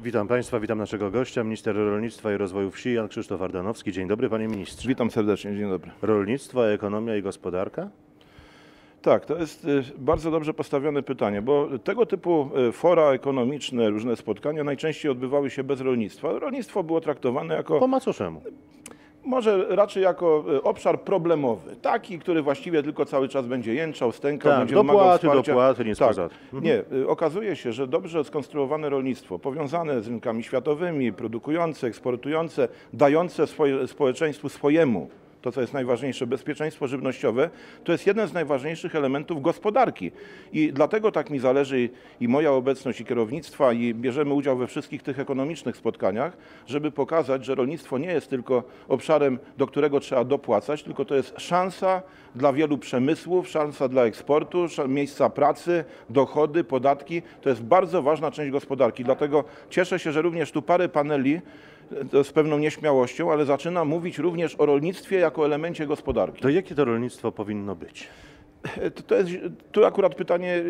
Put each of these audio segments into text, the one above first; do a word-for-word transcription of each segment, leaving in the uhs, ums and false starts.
Witam Państwa, witam naszego gościa, minister rolnictwa i rozwoju wsi Jan Krzysztof Ardanowski. Dzień dobry, panie ministrze. Witam serdecznie, dzień dobry. Rolnictwo, ekonomia i gospodarka? Tak, to jest bardzo dobrze postawione pytanie, bo tego typu fora ekonomiczne, różne spotkania najczęściej odbywały się bez rolnictwa. Rolnictwo było traktowane jako... Po macoszemu. Może raczej jako obszar problemowy, taki, który właściwie tylko cały czas będzie jęczał, stękał, tak, będzie dopłaty, wymagał wsparcia. Dopłaty, nie tak, mhm. Nie, okazuje się, że dobrze skonstruowane rolnictwo, powiązane z rynkami światowymi, produkujące, eksportujące, dające swoje, społeczeństwu swojemu, to co jest najważniejsze, bezpieczeństwo żywnościowe, to jest jeden z najważniejszych elementów gospodarki. I dlatego tak mi zależy i moja obecność, i kierownictwa, i bierzemy udział we wszystkich tych ekonomicznych spotkaniach, żeby pokazać, że rolnictwo nie jest tylko obszarem, do którego trzeba dopłacać, tylko to jest szansa dla wielu przemysłów, szansa dla eksportu, miejsca pracy, dochody, podatki. To jest bardzo ważna część gospodarki. Dlatego cieszę się, że również tu parę paneli z pewną nieśmiałością, ale zaczyna mówić również o rolnictwie jako elemencie gospodarki. To jakie to rolnictwo powinno być? To, to jest, tu akurat pytanie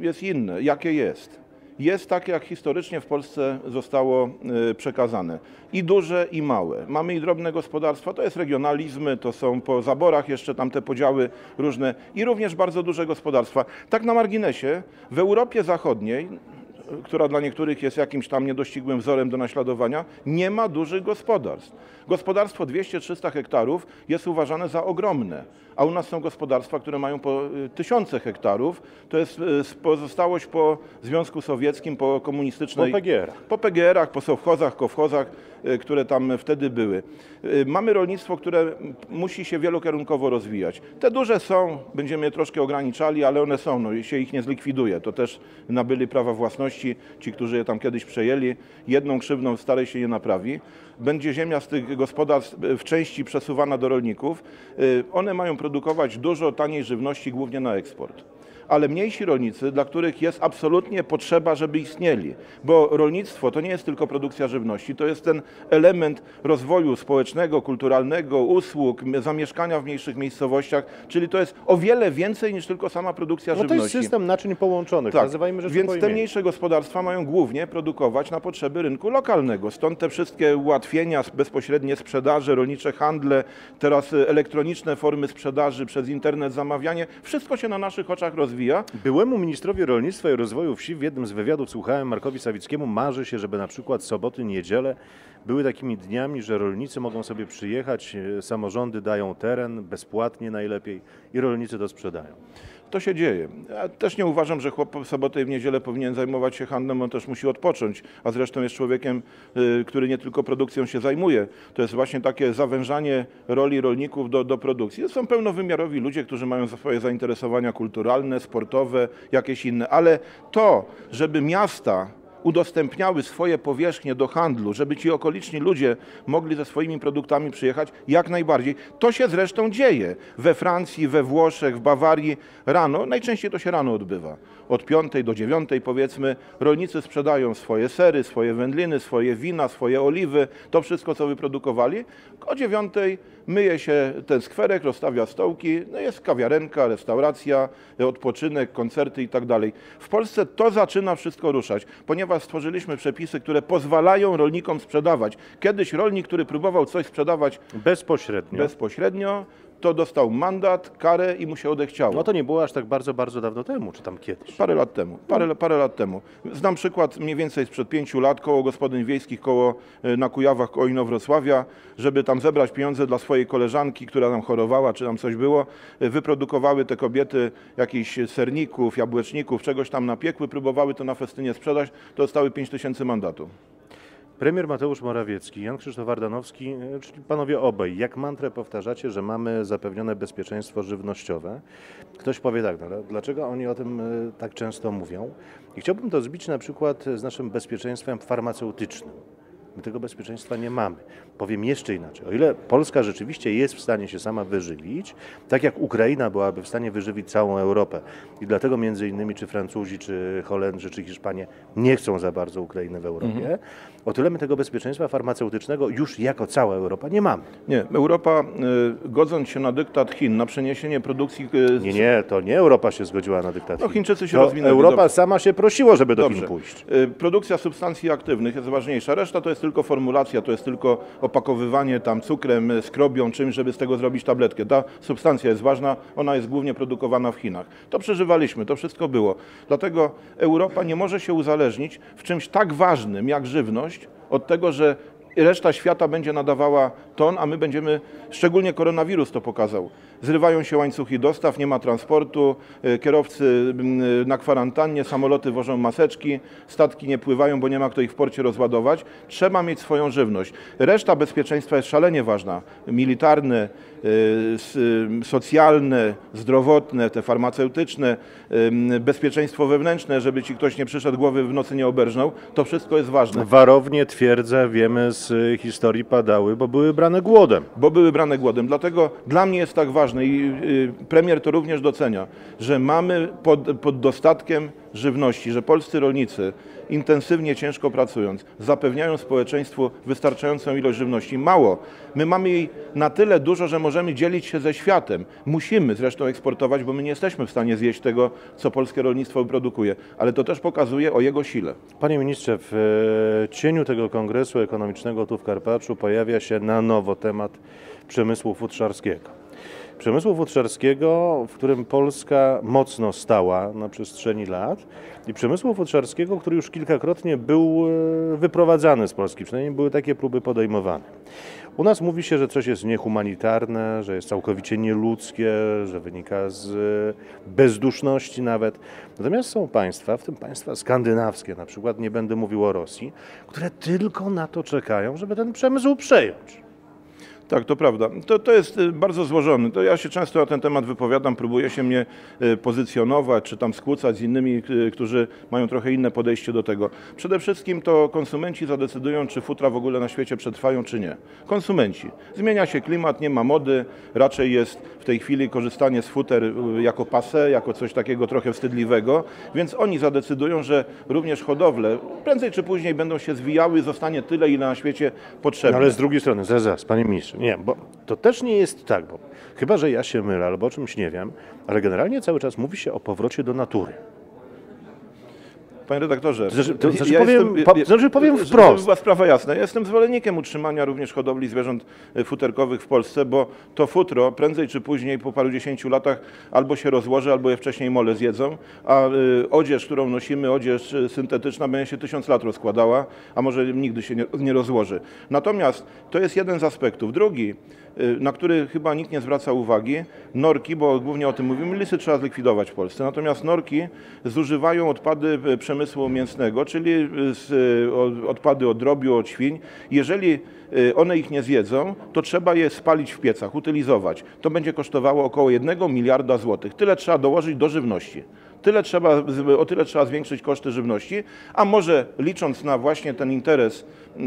jest inne. Jakie jest? Jest takie, jak historycznie w Polsce zostało przekazane. I duże, i małe. Mamy i drobne gospodarstwa, to jest regionalizmy, to są po zaborach jeszcze tam te podziały różne. I również bardzo duże gospodarstwa. Tak na marginesie, w Europie Zachodniej, która dla niektórych jest jakimś tam niedościgłym wzorem do naśladowania, nie ma dużych gospodarstw. Gospodarstwo dwieście trzysta hektarów jest uważane za ogromne, a u nas są gospodarstwa, które mają po tysiące hektarów. To jest pozostałość po Związku Sowieckim, po komunistycznej... Po P G R-ach. Po P G R-ach, po sowchozach, kowchozach, które tam wtedy były. Mamy rolnictwo, które musi się wielokierunkowo rozwijać. Te duże są, będziemy je troszkę ograniczali, ale one są, no się ich nie zlikwiduje. To też nabyli prawa własności ci, którzy je tam kiedyś przejęli, jedną krzywdą starej się nie naprawi. Będzie ziemia z tych gospodarstw w części przesuwana do rolników. One mają produkować dużo taniej żywności, głównie na eksport. Ale mniejsi rolnicy, dla których jest absolutnie potrzeba, żeby istnieli. Bo rolnictwo to nie jest tylko produkcja żywności, to jest ten element rozwoju społecznego, kulturalnego, usług, zamieszkania w mniejszych miejscowościach, czyli to jest o wiele więcej niż tylko sama produkcja no żywności. To jest system naczyń połączonych, tak. Nazywajmy rzecz po imieniu. Więc te mniejsze gospodarstwa mają głównie produkować na potrzeby rynku lokalnego. Stąd te wszystkie ułatwienia, bezpośrednie sprzedaże, rolnicze handle, teraz elektroniczne formy sprzedaży, przez internet zamawianie, wszystko się na naszych oczach rozwija. Byłemu ministrowi rolnictwa i rozwoju wsi w jednym z wywiadów słuchałem, Markowi Sawickiemu marzy się, żeby na przykład soboty, niedziele były takimi dniami, że rolnicy mogą sobie przyjechać, samorządy dają teren bezpłatnie najlepiej i rolnicy to sprzedają. To się dzieje. Ja też nie uważam, że chłop w sobotę i w niedzielę powinien zajmować się handlem, on też musi odpocząć, a zresztą jest człowiekiem, który nie tylko produkcją się zajmuje. To jest właśnie takie zawężanie roli rolników do, do produkcji. Są pełnowymiarowi ludzie, którzy mają swoje zainteresowania kulturalne, sportowe, jakieś inne, ale to, żeby miasta udostępniały swoje powierzchnie do handlu, żeby ci okoliczni ludzie mogli ze swoimi produktami przyjechać, jak najbardziej. To się zresztą dzieje we Francji, we Włoszech, w Bawarii rano, najczęściej to się rano odbywa. Od piątej do dziewiątej powiedzmy rolnicy sprzedają swoje sery, swoje wędliny, swoje wina, swoje oliwy, to wszystko co wyprodukowali. O dziewiątej myje się ten skwerek, rozstawia stołki, no jest kawiarenka, restauracja, odpoczynek, koncerty i tak dalej. W Polsce to zaczyna wszystko ruszać, ponieważ stworzyliśmy przepisy, które pozwalają rolnikom sprzedawać. Kiedyś rolnik, który próbował coś sprzedawać bezpośrednio, bezpośrednio to dostał mandat, karę i mu się odechciało. No to nie było aż tak bardzo, bardzo dawno temu, czy tam kiedyś? Parę lat temu. Parę, parę lat temu. Znam przykład mniej więcej sprzed pięciu lat koło gospodyń wiejskich, koło na Kujawach, koło Inowrocławia, żeby tam zebrać pieniądze dla swojej koleżanki, która tam chorowała, czy tam coś było. Wyprodukowały te kobiety jakichś serników, jabłeczników, czegoś tam napiekły, próbowały to na festynie sprzedać, to dostały pięć tysięcy mandatu. Premier Mateusz Morawiecki, Jan Krzysztof Ardanowski, czyli panowie obaj, jak mantrę powtarzacie, że mamy zapewnione bezpieczeństwo żywnościowe. Ktoś powie tak, no, ale dlaczego oni o tym tak często mówią? I chciałbym to zbić na przykład z naszym bezpieczeństwem farmaceutycznym. My tego bezpieczeństwa nie mamy. Powiem jeszcze inaczej. O ile Polska rzeczywiście jest w stanie się sama wyżywić, tak jak Ukraina byłaby w stanie wyżywić całą Europę i dlatego między innymi czy Francuzi, czy Holendrzy, czy Hiszpanie nie chcą za bardzo Ukrainy w Europie, mhm. o tyle my tego bezpieczeństwa farmaceutycznego już jako cała Europa nie mamy. Nie, Europa godząc się na dyktat Chin, na przeniesienie produkcji... Nie, nie, to nie Europa się zgodziła na dyktat Chin. No Chińczycy się rozwinęli. Europa sama się prosiła, żeby do Chin pójść. Produkcja substancji aktywnych jest ważniejsza. Reszta to jest tylko formulacja, to jest tylko opakowywanie tam cukrem, skrobią, czymś, żeby z tego zrobić tabletkę. Ta substancja jest ważna, ona jest głównie produkowana w Chinach. To przeżywaliśmy, to wszystko było. Dlatego Europa nie może się uzależnić w czymś tak ważnym jak żywność od tego, że reszta świata będzie nadawała ton, a my będziemy, szczególnie koronawirus to pokazał, zrywają się łańcuchy dostaw, nie ma transportu, kierowcy na kwarantannie, samoloty wożą maseczki, statki nie pływają, bo nie ma kto ich w porcie rozładować. Trzeba mieć swoją żywność. Reszta bezpieczeństwa jest szalenie ważna. Militarne, socjalne, zdrowotne, te farmaceutyczne, bezpieczeństwo wewnętrzne, żeby ci ktoś nie przyszedł, głowy w nocy nie oberżnął. To wszystko jest ważne. Warownie, twierdze, wiemy z historii, padały, bo były brane głodem. Bo były brane głodem. Dlatego dla mnie jest tak ważne, i premier to również docenia, że mamy pod, pod dostatkiem żywności, że polscy rolnicy intensywnie, ciężko pracując, zapewniają społeczeństwu wystarczającą ilość żywności. Mało. My mamy jej na tyle dużo, że możemy dzielić się ze światem. Musimy zresztą eksportować, bo my nie jesteśmy w stanie zjeść tego, co polskie rolnictwo produkuje. Ale to też pokazuje o jego sile. Panie ministrze, w cieniu tego kongresu ekonomicznego tu w Karpaczu pojawia się na nowo temat przemysłu futrzarskiego. Przemysłu futrzarskiego, w którym Polska mocno stała na przestrzeni lat i przemysłu futrzarskiego, który już kilkakrotnie był wyprowadzany z Polski, przynajmniej były takie próby podejmowane. U nas mówi się, że coś jest niehumanitarne, że jest całkowicie nieludzkie, że wynika z bezduszności nawet. Natomiast są państwa, w tym państwa skandynawskie na przykład, nie będę mówił o Rosji, które tylko na to czekają, żeby ten przemysł przejąć. Tak, to prawda. To, to jest bardzo złożony. To ja się często na ten temat wypowiadam, próbuję się mnie pozycjonować, czy tam skłócać z innymi, którzy mają trochę inne podejście do tego. Przede wszystkim to konsumenci zadecydują, czy futra w ogóle na świecie przetrwają, czy nie. Konsumenci. Zmienia się klimat, nie ma mody, raczej jest w tej chwili korzystanie z futer jako passé, jako coś takiego trochę wstydliwego, więc oni zadecydują, że również hodowle prędzej czy później będą się zwijały i zostanie tyle, ile na świecie potrzebne. No ale z drugiej strony, zaraz, zaraz, panie ministrze, nie, bo to też nie jest tak, bo chyba że ja się mylę albo o czymś nie wiem, ale generalnie cały czas mówi się o powrocie do natury. Panie redaktorze, znaczy, to, znaczy ja powiem, jestem, po, znaczy powiem wprost. To była sprawa jasna. Ja jestem zwolennikiem utrzymania również hodowli zwierząt futerkowych w Polsce, bo to futro prędzej czy później po paru dziesięciu latach albo się rozłoży, albo je wcześniej mole zjedzą, a y, odzież, którą nosimy, odzież syntetyczna będzie się tysiąc lat rozkładała, a może nigdy się nie, nie rozłoży. Natomiast to jest jeden z aspektów. Drugi, y, na który chyba nikt nie zwraca uwagi, norki, bo głównie o tym mówimy, lisy trzeba zlikwidować w Polsce. Natomiast norki zużywają odpady przemysłowe, przemysłu mięsnego, czyli z, od, odpady od drobiu, od świń. Jeżeli one ich nie zjedzą, to trzeba je spalić w piecach, utylizować. To będzie kosztowało około jednego miliarda złotych. Tyle trzeba dołożyć do żywności. Tyle trzeba, o tyle trzeba zwiększyć koszty żywności, a może licząc na właśnie ten interes yy,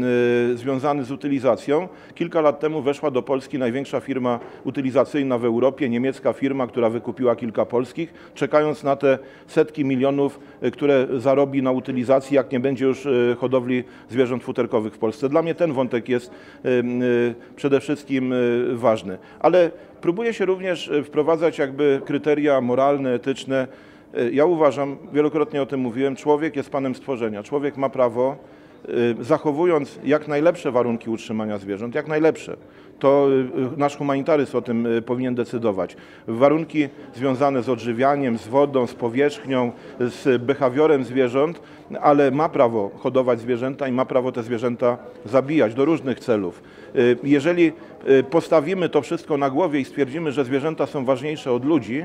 związany z utylizacją, kilka lat temu weszła do Polski największa firma utylizacyjna w Europie, niemiecka firma, która wykupiła kilka polskich, czekając na te setki milionów, yy, które zarobi na utylizacji, jak nie będzie już yy, hodowli zwierząt futerkowych w Polsce. Dla mnie ten wątek jest yy, yy, przede wszystkim yy, ważny. Ale próbuje się również wprowadzać jakby kryteria moralne, etyczne. Ja uważam, wielokrotnie o tym mówiłem, człowiek jest panem stworzenia. Człowiek ma prawo, zachowując jak najlepsze warunki utrzymania zwierząt, jak najlepsze. To nasz humanitaryzm o tym powinien decydować. Warunki związane z odżywianiem, z wodą, z powierzchnią, z behawiorem zwierząt, ale ma prawo hodować zwierzęta i ma prawo te zwierzęta zabijać do różnych celów. Jeżeli postawimy to wszystko na głowie i stwierdzimy, że zwierzęta są ważniejsze od ludzi,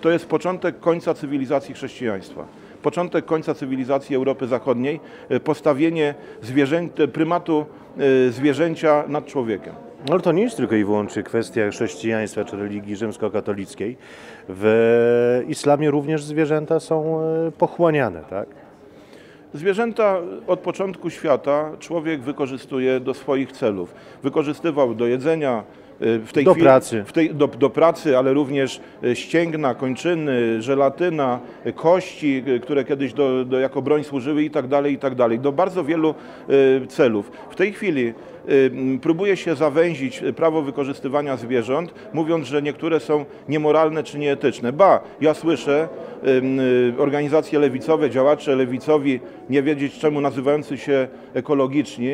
to jest początek końca cywilizacji chrześcijaństwa, początek końca cywilizacji Europy Zachodniej, postawienie zwierzę, prymatu zwierzęcia nad człowiekiem. Ale to nie jest tylko i wyłącznie kwestia chrześcijaństwa czy religii rzymskokatolickiej. W islamie również zwierzęta są pochłaniane, tak? Zwierzęta od początku świata człowiek wykorzystuje do swoich celów. Wykorzystywał do jedzenia, w tej do chwili, pracy. W tej, do, do pracy, ale również ścięgna, kończyny, żelatyna, kości, które kiedyś do, do, jako broń służyły i tak dalej, i tak dalej. Do bardzo wielu y, celów. W tej chwili y, próbuje się zawęzić prawo wykorzystywania zwierząt, mówiąc, że niektóre są niemoralne czy nieetyczne. Ba, ja słyszę y, y, organizacje lewicowe, działacze lewicowi, nie wiedzieć czemu nazywający się ekologiczni,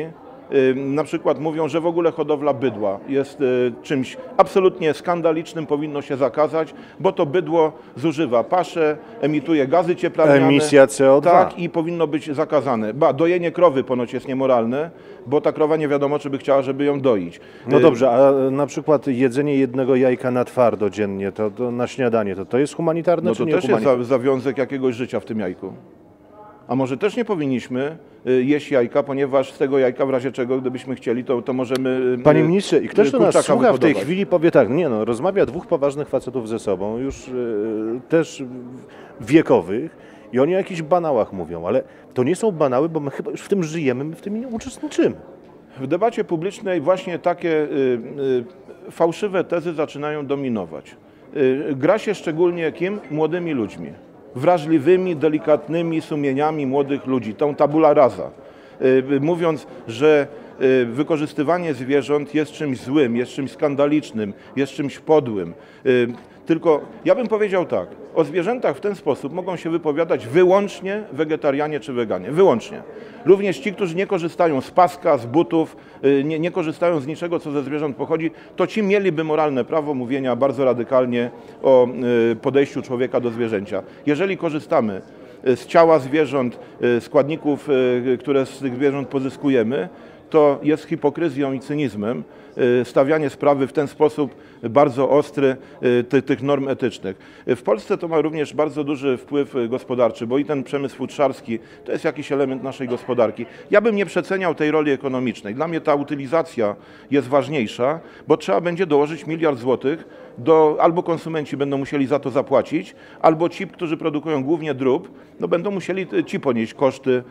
na przykład mówią, że w ogóle hodowla bydła jest czymś absolutnie skandalicznym, powinno się zakazać, bo to bydło zużywa paszę, emituje gazy cieplarniane. Emisja C O dwa. Tak, i powinno być zakazane. Ba, dojenie krowy ponoć jest niemoralne, bo ta krowa nie wiadomo, czy by chciała, żeby ją doić. No dobrze, a na przykład jedzenie jednego jajka na twardo dziennie, to, to na śniadanie, to, to jest humanitarne, no czy nie? No to też jest zawiązek jakiegoś życia w tym jajku. A może też nie powinniśmy jeść jajka, ponieważ z tego jajka w razie czego, gdybyśmy chcieli, to, to możemy... Panie ministrze, i ktoś, kto nas słucha wyhodować. W tej chwili powie tak, nie no, rozmawia dwóch poważnych facetów ze sobą, już yy, też wiekowych i oni o jakichś banałach mówią, ale to nie są banały, bo my chyba już w tym żyjemy, my w tym nie uczestniczymy. W debacie publicznej właśnie takie yy, yy, fałszywe tezy zaczynają dominować. Yy, gra się szczególnie kim? Młodymi ludźmi. Wrażliwymi, delikatnymi sumieniami młodych ludzi, tą tabula rasa, mówiąc, że wykorzystywanie zwierząt jest czymś złym, jest czymś skandalicznym, jest czymś podłym. Tylko ja bym powiedział tak, o zwierzętach w ten sposób mogą się wypowiadać wyłącznie wegetarianie czy weganie, wyłącznie. Również ci, którzy nie korzystają z paska, z butów, nie, nie korzystają z niczego, co ze zwierząt pochodzi, to ci mieliby moralne prawo mówienia bardzo radykalnie o podejściu człowieka do zwierzęcia. Jeżeli korzystamy z ciała zwierząt, składników, które z tych zwierząt pozyskujemy, to jest hipokryzją i cynizmem stawianie sprawy w ten sposób bardzo ostry ty, tych norm etycznych. W Polsce to ma również bardzo duży wpływ gospodarczy, bo i ten przemysł futrzarski to jest jakiś element naszej gospodarki. Ja bym nie przeceniał tej roli ekonomicznej. Dla mnie ta utylizacja jest ważniejsza, bo trzeba będzie dołożyć miliard złotych do, albo konsumenci będą musieli za to zapłacić, albo ci, którzy produkują głównie drób, no będą musieli ci ponieść koszty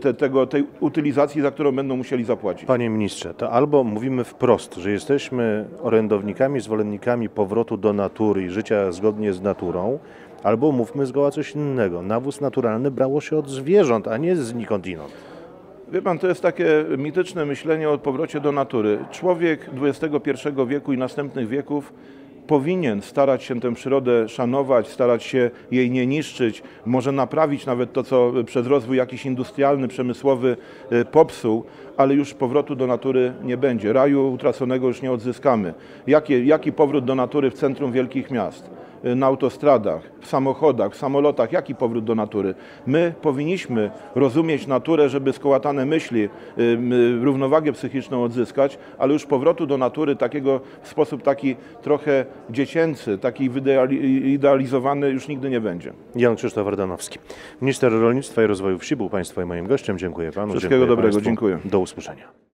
te, tego, tej utylizacji, za którą będą musieli zapłacić. Panie ministrze, to albo mówimy wprost, że jesteśmy orędownikami, zwolennikami powrotu do natury i życia zgodnie z naturą, albo mówmy zgoła coś innego. Nawóz naturalny brało się od zwierząt, a nie znikąd inąd. Wie pan, to jest takie mityczne myślenie o powrocie do natury. Człowiek dwudziestego pierwszego wieku i następnych wieków powinien starać się tę przyrodę szanować, starać się jej nie niszczyć, może naprawić nawet to, co przez rozwój jakiś industrialny, przemysłowy popsuł, ale już powrotu do natury nie będzie. Raju utraconego już nie odzyskamy. Jaki, jaki powrót do natury w centrum wielkich miast? Na autostradach, w samochodach, w samolotach, jaki powrót do natury? My powinniśmy rozumieć naturę, żeby skołatane myśli, yy, równowagę psychiczną odzyskać, ale już powrotu do natury takiego w sposób taki trochę dziecięcy, taki wyidealizowany już nigdy nie będzie. Jan Krzysztof Ardanowski, minister rolnictwa i rozwoju wsi, był Państwa i moim gościem. Dziękuję Panu. Wszystkiego dziękuję dobrego, państwu. Dziękuję. Do usłyszenia.